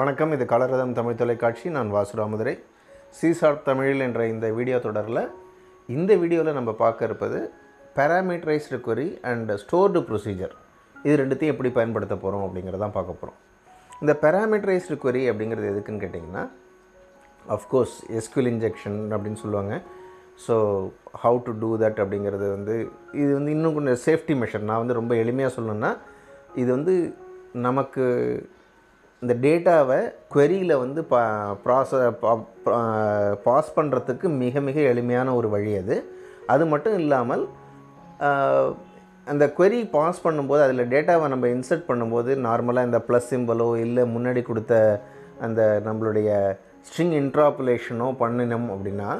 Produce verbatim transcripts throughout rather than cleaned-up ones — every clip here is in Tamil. வணக்கம், இது காலரதம் தமிழ் தொலைக்காட்சி. நான் வாசுராமதுரை. சீசார் தமிழில் என்ற இந்த வீடியோ தொடரில் இந்த வீடியோவில் நம்ம பார்க்க இருப்பது parameterised query and stored procedure. இது ரெண்டுத்தையும் எப்படி பயன்படுத்த போகிறோம் அப்படிங்கிறதான் பார்க்க போகிறோம். இந்த பேராமீட்டரைஸ்டு க்வெரி அப்படிங்கிறது எதுக்குன்னு கேட்டிங்கன்னா, அஃப்கோர்ஸ் எஸ்கியூஎல் இன்ஜெக்ஷன் அப்படின்னு சொல்லுவாங்க. So how to do that அப்படிங்கிறது வந்து இது வந்து இன்னும் கொஞ்சம் சேஃப்டி மெஷர். நான் வந்து ரொம்ப எளிமையாக சொல்லணுன்னா, இது வந்து நமக்கு இந்த டேட்டாவை குவெரியில் வந்து பா ப்ராச பாஸ் பண்ணுறதுக்கு மிக மிக எளிமையான ஒரு வழி அது. அது மட்டும் இல்லாமல் அந்த குவெரி பாஸ் பண்ணும்போது அதில் டேட்டாவை நம்ம இன்சர்ட் பண்ணும்போது நார்மலாக இந்த ப்ளஸ் சிம்பலோ இல்லை முன்னாடி கொடுத்த அந்த நம்மளுடைய ஸ்ட்ரிங் இன்ட்ராப்புலேஷனோ பண்ணினோம் அப்படின்னா,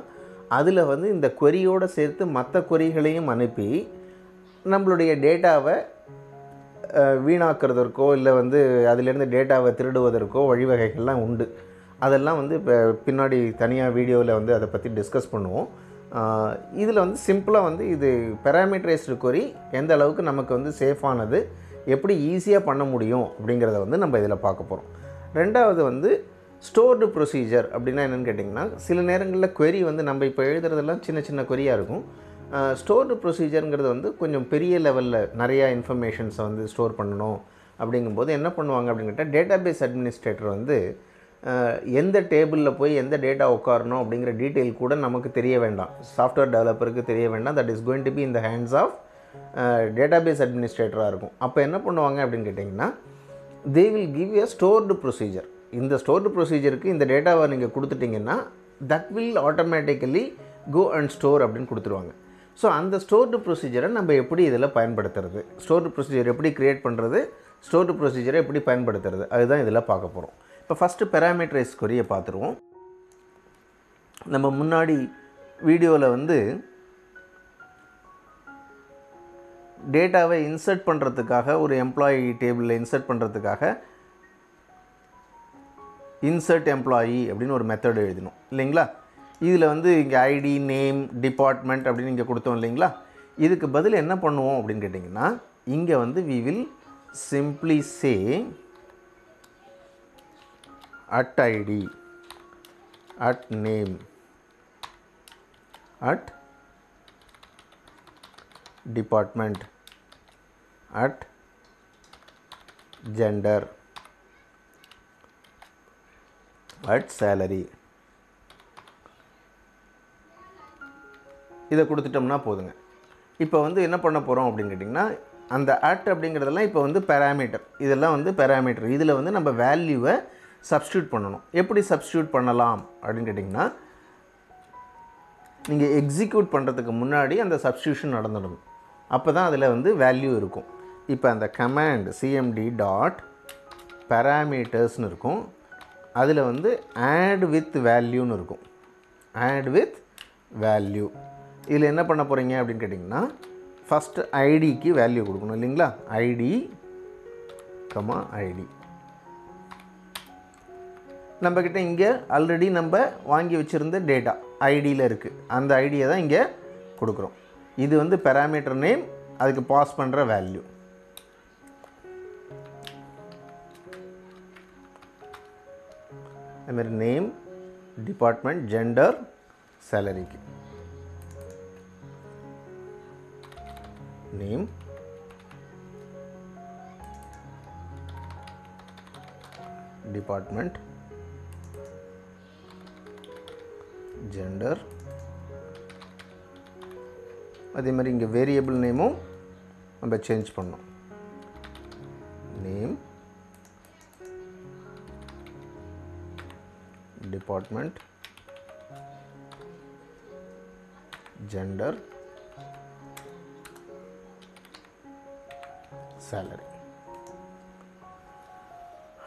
அதில் வந்து இந்த குவெரியோடு சேர்த்து மற்ற குவெரிகளையும் அனுப்பி நம்மளுடைய டேட்டாவை வீணாக்குறதற்கோ இல்லை வந்து அதிலேருந்து டேட்டாவை திருடுவதற்கோ வழிவகைகள்லாம் உண்டு. அதெல்லாம் வந்து இப்போ பின்னாடி தனியாக வீடியோவில் வந்து அதை பற்றி டிஸ்கஸ் பண்ணுவோம். இதில் வந்து சிம்பிளாக வந்து இது பேராமீட்டரைஸ்டு க்வெரி எந்த அளவுக்கு நமக்கு வந்து சேஃபானது, எப்படி ஈஸியாக பண்ண முடியும் அப்படிங்கிறத வந்து நம்ம இதில் பார்க்க போகிறோம். ரெண்டாவது வந்து ஸ்டோர்டு ப்ரொசீஜர் அப்படின்னா என்னென்னு கேட்டிங்கன்னா, சில நேரங்களில் குவெரி வந்து நம்ம இப்போ எழுதுறதெல்லாம் சின்ன சின்ன குவெரியாக இருக்கும். ஸ்டோர்டு ப்ரொசீஜருங்கிறது வந்து கொஞ்சம் பெரிய லெவலில் நிறையா இன்ஃபர்மேஷன்ஸை வந்து ஸ்டோர் பண்ணணும். அப்படிங்கும்போது என்ன பண்ணுவாங்க அப்படின்னு கேட்டால், டேட்டாபேஸ் அட்மினிஸ்ட்ரேட்டர் வந்து எந்த டேபிளில் போய் எந்த டேட்டா உட்காரணும் அப்படிங்கிற டீட்டெயில் கூட நமக்கு தெரிய வேண்டாம், சாஃப்ட்வேர் டெவலப்பருக்கு தெரிய வேண்டாம். That is going to be in the hands of database அட்மினிஸ்ட்ரேட்டராக இருக்கும். அப்போ என்ன பண்ணுவாங்க அப்படின்னு கேட்டிங்கன்னா, they will give a stored procedure. இந்த ஸ்டோர்டு ப்ரொசீஜருக்கு இந்த டேட்டாவை நீங்கள் கொடுத்துட்டிங்கன்னா that will automatically go and store அப்படின்னு கொடுத்துருவாங்க. ஸோ அந்த ஸ்டோர்டு ப்ரொசீஜரை நம்ம எப்படி இதில் பயன்படுத்துறது, ஸ்டோர்டு ப்ரொசீஜர் எப்படி க்ரியேட் பண்ணுறது, ஸ்டோர்டு ப்ரொசீஜரை எப்படி பயன்படுத்துறது, அதுதான் இதில் பார்க்க போகிறோம். இப்போ ஃபஸ்ட்டு பேராமீட்டரைஸ்டு க்வெரியை பார்த்துருவோம். நம்ம முன்னாடி வீடியோவில் வந்து டேட்டாவை இன்சர்ட் பண்ணுறதுக்காக, ஒரு எம்ப்ளாயி டேபிளில் இன்சர்ட் பண்ணுறதுக்காக இன்சர்ட் எம்ப்ளாயி அப்படின்னு ஒரு மெத்தட் எழுதணும் இல்லைங்களா. இதில் வந்து இங்கே ஐடி, நேம், டிபார்ட்மெண்ட் அப்படின்னு இங்கே கொடுத்தோம் இல்லைங்களா. இதுக்கு பதில் என்ன பண்ணுவோம் அப்படின்னு கேட்டிங்கன்னா, இங்கே வந்து we will simply say at ID, at name, at department, at gender, at salary. இதை கொடுத்துட்டோம்னா போதுங்க. இப்போ வந்து என்ன பண்ண போகிறோம் அப்படின்னு கேட்டிங்கன்னா, அந்த ஆட் அப்படிங்கிறதெல்லாம் இப்போ வந்து பேராமீட்டர், இதெல்லாம் வந்து பேராமீட்டர். இதில் வந்து நம்ம வேல்யூவை சப்ஸ்டியூட் பண்ணணும். எப்படி சப்ஸ்டியூட் பண்ணலாம் அப்படின்னு கேட்டிங்கன்னா, நீங்கள் எக்ஸிக்யூட் பண்ணுறதுக்கு முன்னாடி அந்த சப்ஸ்டியூஷன் நடந்துடும். அப்போ தான் அதில் வந்து வேல்யூ இருக்கும். இப்போ அந்த கமாண்ட் சிஎம்டி டாட் பேராமீட்டர்ஸ்னு இருக்கும். அதில் வந்து ஆட் வித் வேல்யூன்னு இருக்கும். Add with value. இதில் என்ன பண்ண போகிறீங்க அப்படின்னு கேட்டிங்கன்னா, ஃபஸ்ட்டு ஐடிக்கு வேல்யூ கொடுக்கணும் இல்லைங்களா. ID comma ID. நம்மக்கிட்ட இங்கே ஆல்ரெடி நம்ம வாங்கி வச்சுருந்த டேட்டா ஐடியில் இருக்குது. அந்த ஐடியை தான் இங்கே கொடுக்குறோம். இது வந்து பேராமீட்டர் நேம், அதுக்கு பாஸ் பண்ணுற வேல்யூ. அதுமாதிரி நேம், டிபார்ட்மெண்ட், ஜெண்டர், சேலரிக்கு நேம், டிபார்ட்மெண்ட், ஜெண்டர். அதே மாதிரி இங்கே வேரியபிள் நேமும் நம்ம சேஞ்ச் பண்ணோம். Name, department, gender, salary.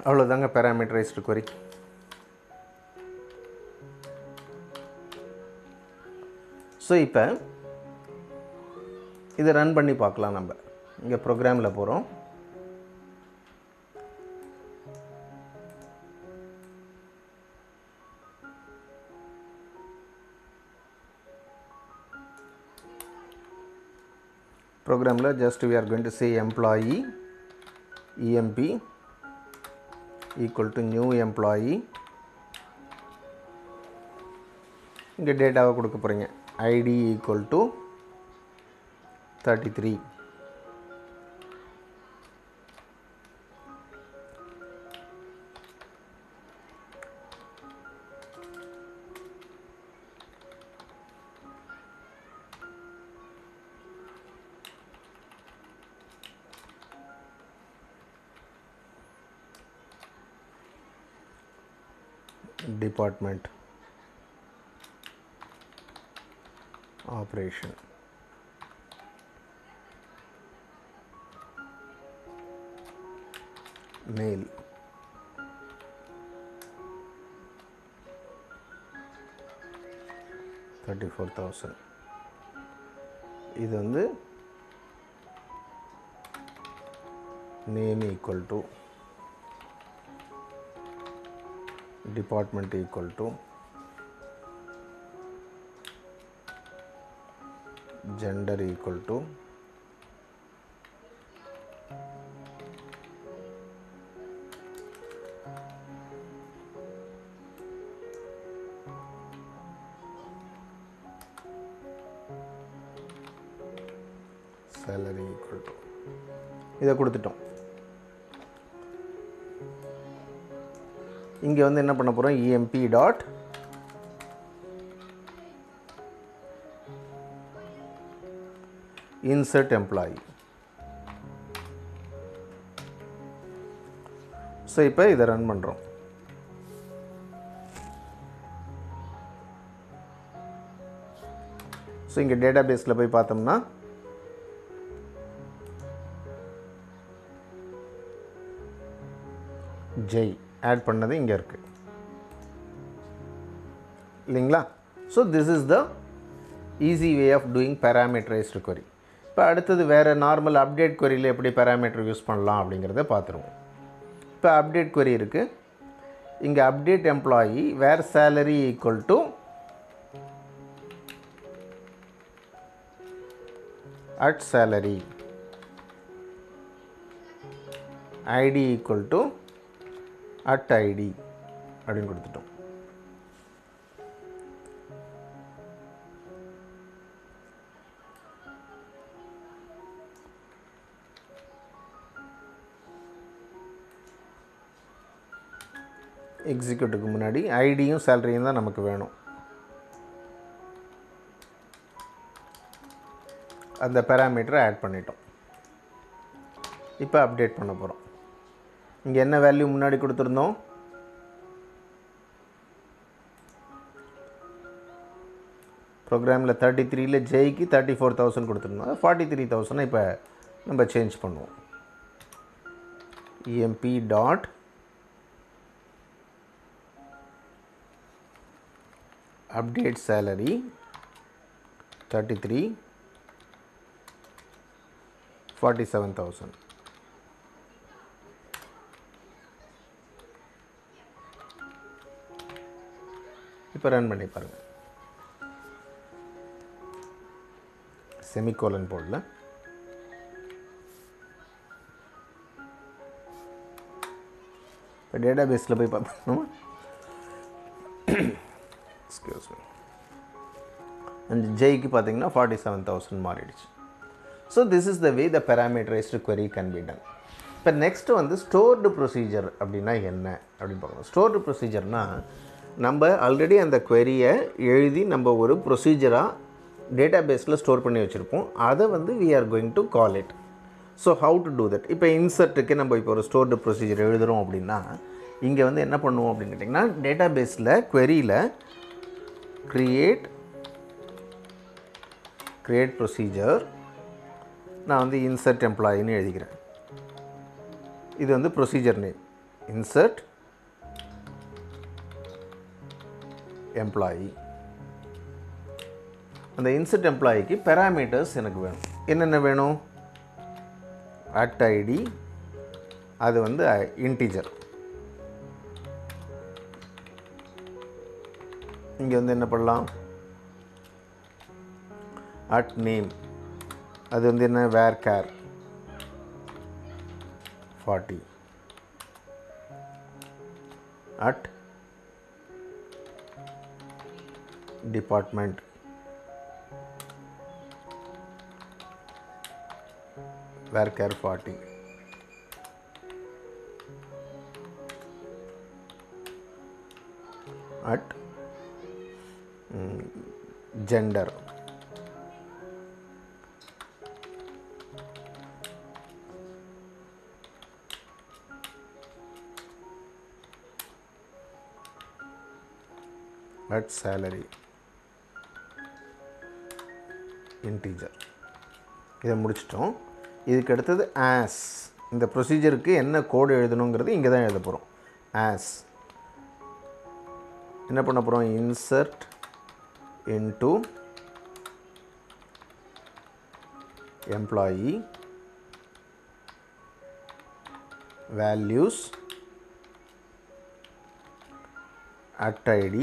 அவ்வளோதாங்க பேராமீட்டரைஸ்டு க்வெரி. ஸோ இப்போ இதை ரன் பண்ணி பார்க்கலாம். நம்ம இங்கே ப்ரோக்ராமில் போகிறோம். Programmer, just we are going to say employee, E M P, equal to new employee. இங்க டேட்டாவை கொடுக்க போறீங்க. I D equal to thirty-three. Department operation. Mail. thirty-four thousand. This is name equal to department equal to gender equal to salary equal to இதை கொடுத்துட்டோம். இங்க வந்து என்ன பண்ண போறோம், emp dot insert employee. So இப்போ இத ரன் பண்றோம். சோ இங்க டேட்டாபேஸ்ல போய் பார்த்தோம்னா J add பண்ணது இங்க இருக்கு இல்லீங்களா. So this is the easy way of doing parameterized query. இப்போ அடுத்தது வேற நார்மல் அப்டேட் queryல எப்படி பாராமீட்டர் யூஸ் பண்ணலாம் அப்படிங்கறதை பாத்துறோம். இப்போ அப்டேட் query இருக்கு. இங்க update employee where salary equal to at salary, I D equal to at I D அப்படின்னு கொடுத்துட்டோம். எக்ஸிக்யூட்டுக்கு முன்னாடி ஐடியும் சேலரியும் தான் நமக்கு வேணும். அந்த பாராமீட்டரை ஆட் பண்ணிட்டோம். இப்போ அப்டேட் பண்ண போகிறோம். இங்கே என்ன வேல்யூ முன்னாடி கொடுத்துருந்தோம், ப்ரோக்ராமில் தேர்ட்டி த்ரீல ஜெய்க்கு தேர்ட்டி ஃபோர் தௌசண்ட் கொடுத்துருந்தோம். அது ஃபார்ட்டி த்ரீ தௌசண்ட் இப்போ நம்ம சேஞ்ச் பண்ணுவோம். EMP dot update salary thirty-three forty-seven thousand. இப்போ ரன் பண்ணி பாருங்க. செமிகோலன் போடல. இப்போ டேட்டாபேஸில் போய் பார்ப்போம். Excuse me. And J ki pathina forty-seven thousand maariduchu. So this is the way the parameterized query can be done. But next one, the stored procedure அப்படினா என்ன அப்படி பார்க்கலாம். Stored procedure னா நம்ம ஆல்ரெடி அந்த query-ஐ எழுதி நம்ம ஒரு procedure-ஆ database-ல ஸ்டோர் பண்ணி வச்சிருப்போம். அதை வந்து we are going to call it. So how to do that? இப்போ insert-க்கு நம்ம இப்போ ஒரு stored procedure எழுதுறோம் அப்படினா இங்க வந்து என்ன பண்ணுவோம் அப்படினு கேட்டிங்கனா database-ல query-ல create create procedure நான் வந்து insert employee ன்னு எழுதிக்கிறேன். இது வந்து procedure name insert employee. அந்த insert employeeக்கு parameters எனக்கு வேணும். என்னென்ன வேணும், at I D, அது வந்து integer. இங்கே வந்து என்ன பண்ணலாம், at name அது வந்து என்ன where care forty, at department where care party. At um, gender at salary integer இதை முடிச்சிட்டோம். இதுக்கு அடுத்தது as இந்த ப்ரொசீஜருக்கு என்ன கோடு எழுதணுங்கிறது இங்கே தான் எழுத போகிறோம். as என்ன பண்ண போகிறோம், insert into employee values at id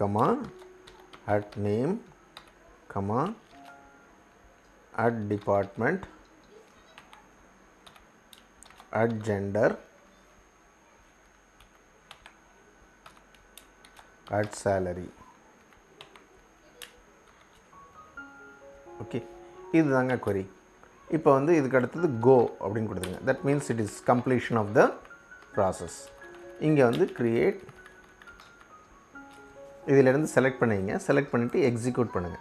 comma at name comma at department at gender at salary. Okay, இது தாங்க query. இப்போ வந்து இதுக்கு அடுத்தது go அப்படின்னு கொடுத்துருங்க. That means it is completion of the process. இங்கே வந்து create இதிலிருந்து செலக்ட் பண்ணிங்க, செலக்ட் பண்ணிட்டு எக்ஸிக்யூட் பண்ணுங்க.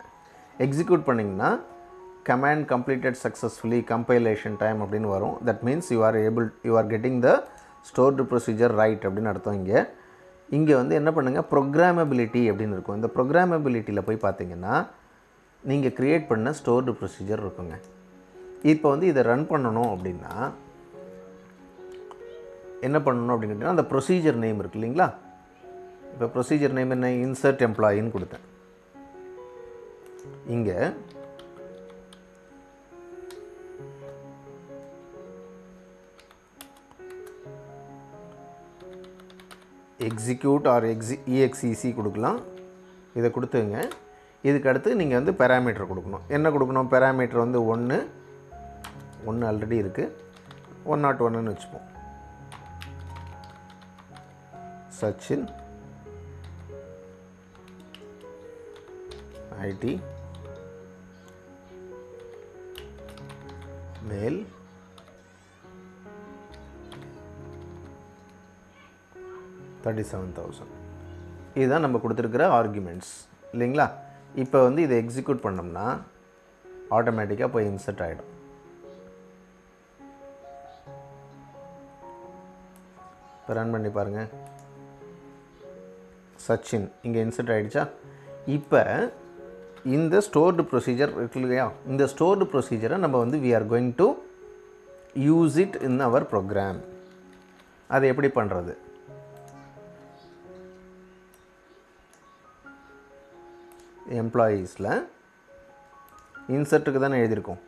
எக்ஸிக்யூட் பண்ணிங்கன்னா command completed successfully, compilation time அப்படின்னு வரும். That means you are able, you are getting the stored procedure right அப்படின்னு அர்த்தம். இங்கே இங்கே வந்து என்ன பண்ணுங்க, ப்ரோக்ராமபிலிட்டி அப்படின்னு இருக்கும். இந்த ப்ரோக்ராமபிலிட்டியில் போய் பார்த்தீங்கன்னா நீங்கள் க்ரியேட் பண்ண ஸ்டோர்டு ப்ரொசீஜர் இருக்குங்க. இப்போ வந்து இதை ரன் பண்ணணும் அப்படின்னா என்ன பண்ணணும் அப்படின்னு கேட்டிங்கன்னா, அந்த ப்ரொசீஜர் நேம் இருக்குது இல்லைங்களா. இப்போ ப்ரொசீஜர் நேம் என்ன, இன்சர்ட் எம்ப்ளாயின்னு கொடுத்தேன். இங்கே execute or exec கொடுக்கலாம். இதை கொடுத்துங்க. இதுக்கு அடுத்து நீங்கள் வந்து பேராமீட்டர் கொடுக்கணும். என்ன கொடுக்கணும், பேராமீட்டர் வந்து ஒன்று ஒன்று ஆல்ரெடி இருக்குது, ஒன் நாட் ஒன்றுன்னு வச்சுப்போம். சச்சின் ஐடி மேல் thirty-seven thousand. இதுதான் நம்ம கொடுத்துருக்கிற ஆர்குமெண்ட்ஸ் இல்லைங்களா. இப்போ வந்து இதை எக்ஸிக்யூட் பண்ணோம்னா ஆட்டோமேட்டிக்காக போய் இன்சர்ட் ஆகிடும். இப்போ ரன் பண்ணி பாருங்கள். சச்சின் இங்கே இன்சர்ட் ஆகிடுச்சா. இப்போ இந்த ஸ்டோர்டு ப்ரொசீஜர் இருக்கு இல்லையா, இந்த ஸ்டோர்டு ப்ரொசீஜரை நம்ம வந்து we are going to use it in our program. அது எப்படி பண்ணுறது, எம்ப்ளாயீஸில் இன்சர்ட்டுக்கு தானே எழுதியிருக்கோம்.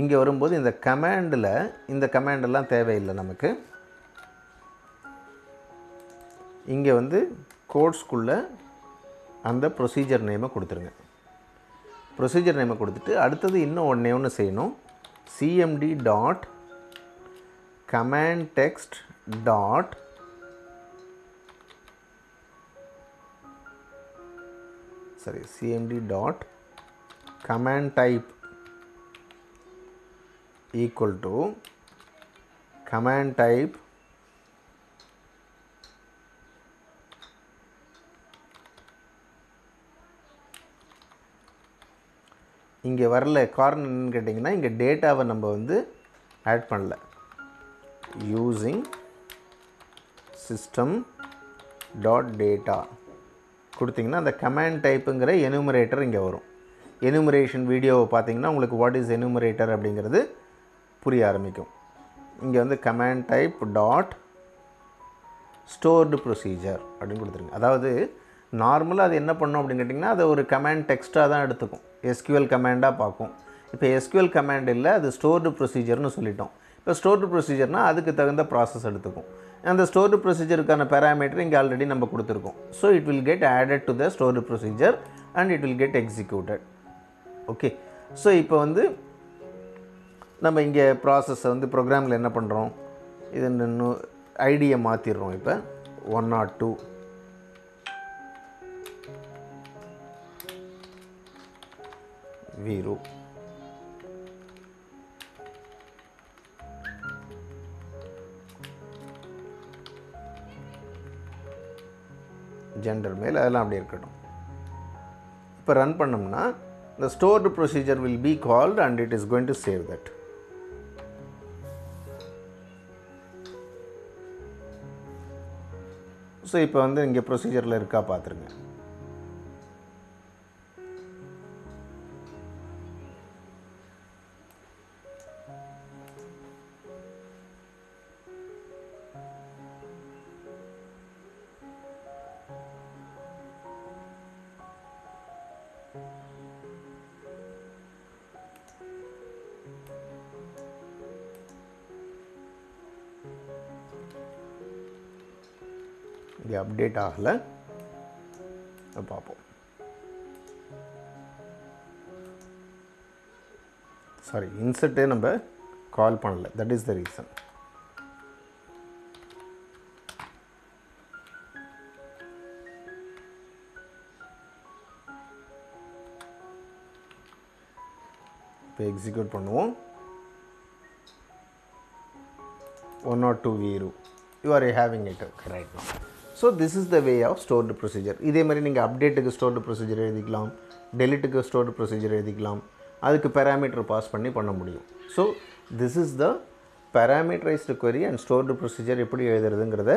இங்கே வரும்போது இந்த கமாண்டில் இந்த கமாண்டெல்லாம் தேவையில்லை நமக்கு. இங்கே வந்து கோட்ஸ்குள்ளே அந்த ப்ரொசீஜர் நேமை கொடுத்துருங்க. ப்ரொசீஜர் நேமை கொடுத்துட்டு அடுத்தது இன்னும் ஒன்றே ஒன்று செய்யணும். CMD dot command text dot sorry cmd dot command type equal to command type இங்கே வரல. காரணம் என்னன்னு கேட்டிங்கன்னா, இங்கே டேட்டாவை நம்ம வந்து ஆட் பண்ணல. யூசிங் சிஸ்டம் டாட் டேட்டா கொடுத்திங்கன்னா அந்த கமாண்ட் டைப்புங்கிற எனுமரேட்டர் இங்கே வரும். எனுமரேஷன் வீடியோவை பார்த்தீங்கன்னா உங்களுக்கு வாட் இஸ் எனுமரேட்டர் அப்படிங்கிறது புரிய ஆரம்பிக்கும். இங்கே வந்து command type dot stored procedure அப்படின்னு கொடுத்துருங்க. அதாவது நார்மலாக அது என்ன பண்ணோம் அப்படின்னு கேட்டிங்கன்னா, அதை ஒரு கமாண்ட் டெக்ஸ்ட்டாக தான் எடுத்துக்கும், எஸ்கியூஎல் கமாண்டாக பார்க்கும். இப்போ எஸ்கியூஎல் கமாண்ட் இல்லை, அது ஸ்டோர்டு ப்ரொசீஜர்னு சொல்லிட்டோம். இப்போ ஸ்டோர்டு ப்ரொசீஜர்னால் அதுக்கு தகுந்த ப்ராசஸ் எடுத்துக்கும். அந்த stored procedure-க்கான parameter இங்கே ஆல்ரெடி நம்ம கொடுத்துருக்கோம். So it will get added to the stored procedure and it will get executed. Okay. So இப்போ வந்து நம்ம இங்கே process வந்து ப்ரோக்ராமில் என்ன பண்ணுறோம், இது ஐடியை மாற்றிடுறோம். இப்போ one or two. Viru. Gender male adhalam apdi irukadum. Ipo run pannumna the stored procedure will be called and it is going to save that. So ipo vandu inge procedure la iruka paathirunga. The update ஆகல பாப்போம். Sorry, insert நம்ம கால் பண்ணல. That is the reason. இப்போ எக்ஸிக்யூட் பண்ணுவோம். One or two view. You are having it right now. So this is the way of stored procedure. இதே மாதிரி நீங்க update க்கு stored procedure எழுதிக்கலாம், delete க்கு stored procedure எழுதிக்கலாம், அதுக்கு parameter பாஸ் பண்ணி பண்ண முடியும். So this is the parameterized query and stored procedure எப்படி எழுதுறதுங்கறத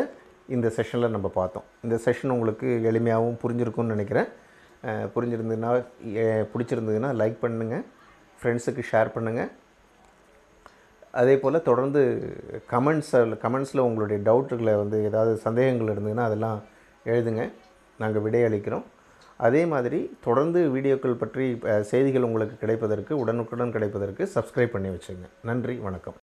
இந்த செஷன்ல நம்ம பார்த்தோம். இந்த செஷன் உங்களுக்கு எளிமையாவும் புரிஞ்சிருக்கும்னு நினைக்கிறேன். புரிஞ்சிருந்தீங்கன்னா பிடிச்சிருந்தீங்கன்னா லைக் பண்ணுங்க, ஃப்ரெண்ட்ஸ்க்கு ஷேர் பண்ணுங்க. அதே போல் தொடர்ந்து கமெண்ட்ஸில் கமெண்ட்ஸில் உங்களுடைய டவுட்டுகளை வந்து ஏதாவது சந்தேகங்கள் இருந்ததுன்னா அதெல்லாம் எழுதுங்க, நாங்கள் விடையளிக்கிறோம். அதே மாதிரி தொடர்ந்து வீடியோக்கள் பற்றி செய்திகள் உங்களுக்கு கிடைப்பதற்கு உடனுக்குடன் கிடைப்பதற்கு சப்ஸ்கிரைப் பண்ணி வச்சுங்க. நன்றி, வணக்கம்.